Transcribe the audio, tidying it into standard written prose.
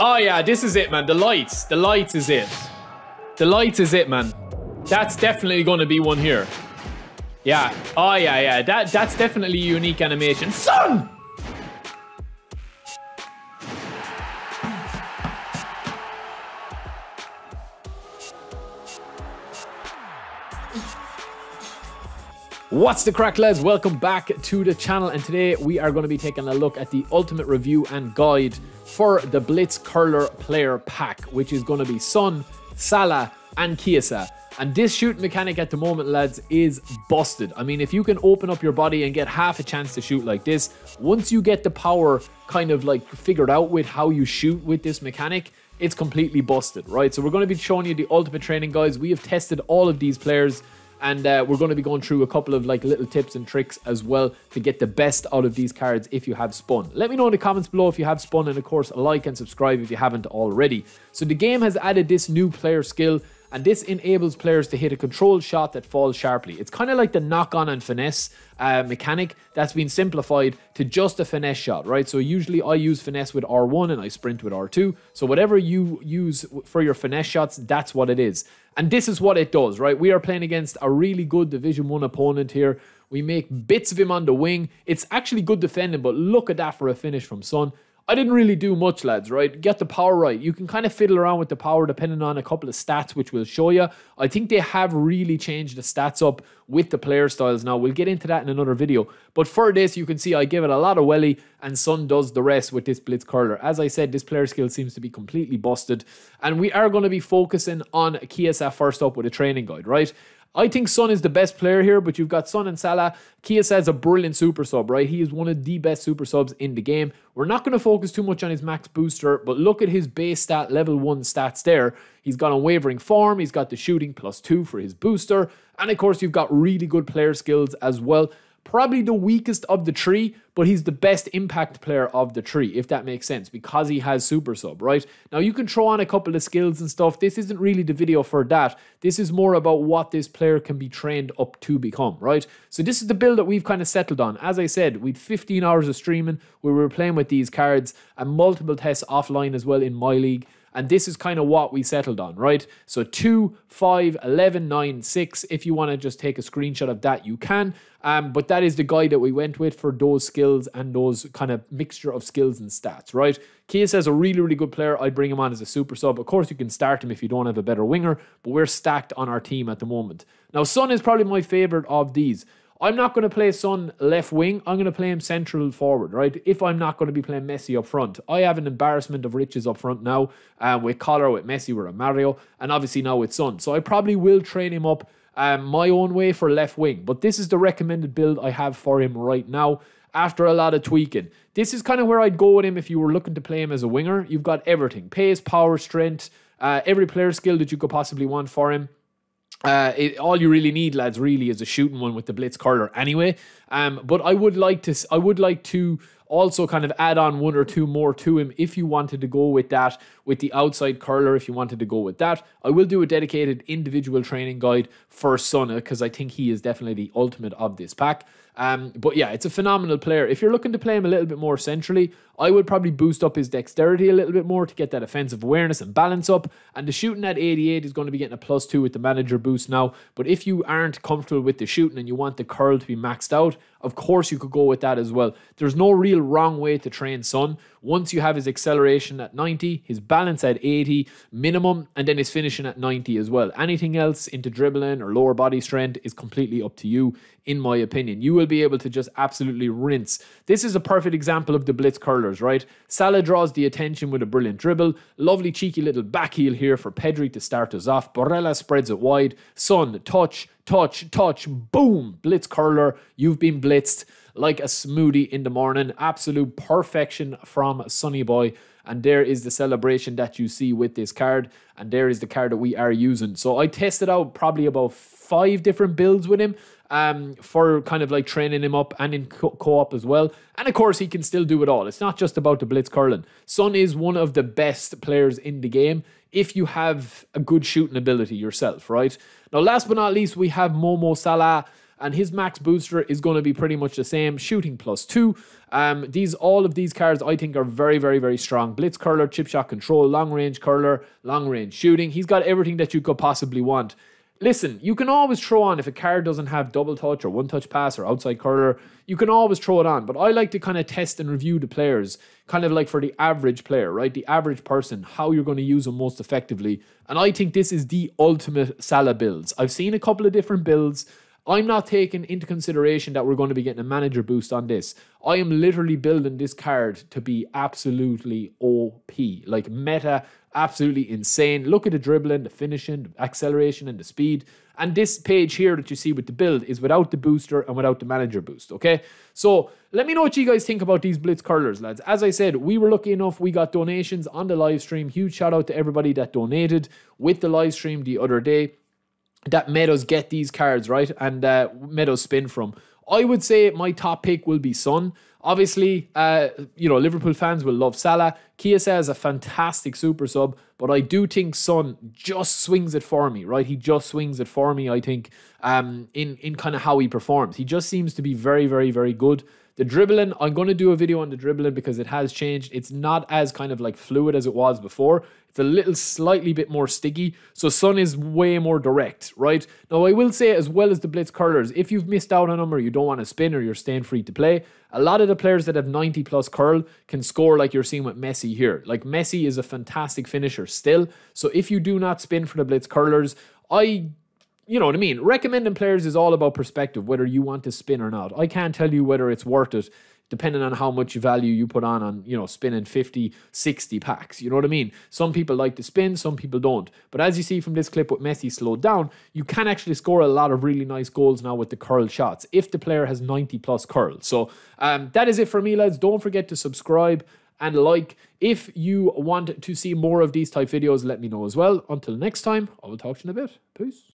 Oh yeah, this is it, man. The lights. The light is it. The light is it, man. That's definitely going to be one here. Yeah. Oh yeah, yeah. That's definitely a unique animation. Son! What's the crack, lads? Welcome back to the channel, and today we are going to be taking a look at the ultimate review and guide for the Blitz Curler Player Pack, which is going to be Son, Salah and Chiesa. And this shooting mechanic at the moment, lads, is busted. I mean, if you can open up your body and get half a chance to shoot like this, once you get the power kind of like figured out with how you shoot with this mechanic, it's completely busted, right? So we're going to be showing you the ultimate training, guys. We have tested all of these players, and we're going to be going through a couple of like little tips and tricks as well to get the best out of these cards if you have spun. Let me know in the comments below if you have spun, and of course like and subscribe if you haven't already. So the game has added this new player skill, and this enables players to hit a controlled shot that falls sharply. It's kind of like the knock-on and finesse mechanic that's been simplified to just a finesse shot, right? So usually I use finesse with R1 and I sprint with R2. So whatever you use for your finesse shots, that's what it is. And this is what it does, right? We are playing against a really good Division 1 opponent here. We make bits of him on the wing. It's actually good defending, but look at that for a finish from Son. I didn't really do much, lads, right? Get the power right. You can kind of fiddle around with the power depending on a couple of stats, which we'll show you. I think they have really changed the stats up with the player styles now. We'll get into that in another video. But for this, you can see I give it a lot of welly, and Son does the rest with this Blitz Curler. As I said, this player skill seems to be completely busted. And we are going to be focusing on Chiesa first up with a training guide, right? I think Son is the best player here, but you've got Son and Salah. Chiesa is a brilliant super sub, right? He is one of the best super subs in the game. We're not going to focus too much on his max booster, but look at his base stat, level 1 stats there. He's got unwavering form. He's got the shooting +2 for his booster. And of course, you've got really good player skills as well. Probably the weakest of the three, but he's the best impact player of the three, if that makes sense, because he has super sub, right? Now, you can throw on a couple of skills and stuff. This isn't really the video for that. This is more about what this player can be trained up to become, right? So this is the build that we've kind of settled on. As I said, we'd 15 hours of streaming where we were playing with these cards, and multiple tests offline as well in my league. And this is kind of what we settled on, right? So 2, 5, 11, 9, 6. If you want to just take a screenshot of that, you can. But that is the guide that we went with for those skills and those kind of mixture of skills and stats, right? Chiesa is a really, really good player. I'd bring him on as a super sub. Of course, you can start him if you don't have a better winger, but we're stacked on our team at the moment. Now, Son is probably my favorite of these. I'm not going to play Son left wing. I'm going to play him central forward, right? If I'm not going to be playing Messi up front. I have an embarrassment of riches up front now with Collar, with Messi, with Mario, and obviously now with Son. So I probably will train him up my own way for left wing. But this is the recommended build I have for him right now after a lot of tweaking. This is kind of where I'd go with him if you were looking to play him as a winger. You've got everything. Pace, power, strength, every player skill that you could possibly want for him. All you really need, lads, really is a shooting one with the Blitz Curler anyway. But I would like to also kind of add on one or two more to him if you wanted to go with that, with the outside curler, if you wanted to go with that. I will do a dedicated individual training guide for Son, because I think he is definitely the ultimate of this pack. But yeah, it's a phenomenal player. If you're looking to play him a little bit more centrally, I would probably boost up his dexterity a little bit more to get that offensive awareness and balance up. And the shooting at 88 is going to be getting a +2 with the manager boost now. But if you aren't comfortable with the shooting and you want the curl to be maxed out, of course you could go with that as well. There's no real wrong way to train Son. Once you have his acceleration at 90, his balance at 80 minimum, and then his finishing at 90 as well. Anything else into dribbling or lower body strength is completely up to you, in my opinion. You will be able to just absolutely rinse. This is a perfect example of the Blitz Curlers, right? Salah draws the attention with a brilliant dribble. Lovely cheeky little back heel here for Pedri to start us off. Barella spreads it wide. Son, touch, touch, touch, boom! Blitz Curler, you've been blitzed like a smoothie in the morning. Absolute perfection from Sonny Boy. And there is the celebration that you see with this card. And there is the card that we are using. So I tested out probably about 5 different builds with him for kind of like training him up and in co-op as well. And of course, he can still do it all. It's not just about the Blitz Curling. Son is one of the best players in the game if you have a good shooting ability yourself, right? Now, last but not least, we have Momo Salah. and his max booster is going to be pretty much the same, shooting +2. All of these cards I think are very, very strong. Blitz Curler, Chip Shot Control, Long Range Curler, Long Range Shooting. He's got everything that you could possibly want. Listen, you can always throw on, if a card doesn't have double touch or one touch pass or outside curler, you can always throw it on. But I like to kind of test and review the players, kind of like for the average player, right? The average person, how you're going to use them most effectively. And I think this is the ultimate Salah builds. I've seen a couple of different builds. I'm not taking into consideration that we're going to be getting a manager boost on this. I am literally building this card to be absolutely OP, like meta, absolutely insane. Look at the dribbling, the finishing, the acceleration, and the speed. And this page here that you see with the build is without the booster and without the manager boost, okay? So let me know what you guys think about these Blitz Curlers, lads. As I said, we were lucky enough, we got donations on the live stream. Huge shout out to everybody that donated with the live stream the other day. That made us get these cards, right? And made us spin from. I would say my top pick will be Son. Obviously, you know, Liverpool fans will love Salah. Chiesa is a fantastic super sub, but I do think Son just swings it for me, right? He just swings it for me, I think, in kind of how he performs. He just seems to be very, very good. The dribbling, I'm going to do a video on the dribbling because it has changed. It's not as kind of like fluid as it was before. It's a little slightly bit more sticky. So Son is way more direct, right? Now, I will say as well as the Blitz Curlers, if you've missed out on them or you don't want to spin or you're staying free to play, a lot of the players that have 90+ curl can score like you're seeing with Messi here. Like Messi is a fantastic finisher still. So if you do not spin for the Blitz Curlers, you know what I mean? Recommending players is all about perspective, whether you want to spin or not. I can't tell you whether it's worth it, depending on how much value you put on, you know, spinning 50, 60 packs. You know what I mean? Some people like to spin, some people don't. But as you see from this clip with Messi slowed down, you can actually score a lot of really nice goals now with the curl shots, if the player has 90+ curl. So that is it for me, lads. Don't forget to subscribe and like. If you want to see more of these type videos, let me know as well. Until next time, I will talk to you in a bit. Peace.